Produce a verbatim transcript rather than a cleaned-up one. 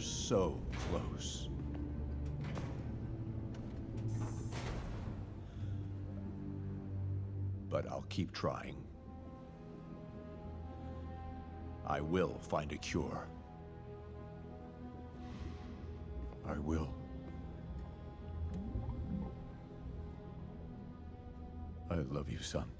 so close. But I'll keep trying. I will find a cure. I will. I love you, son.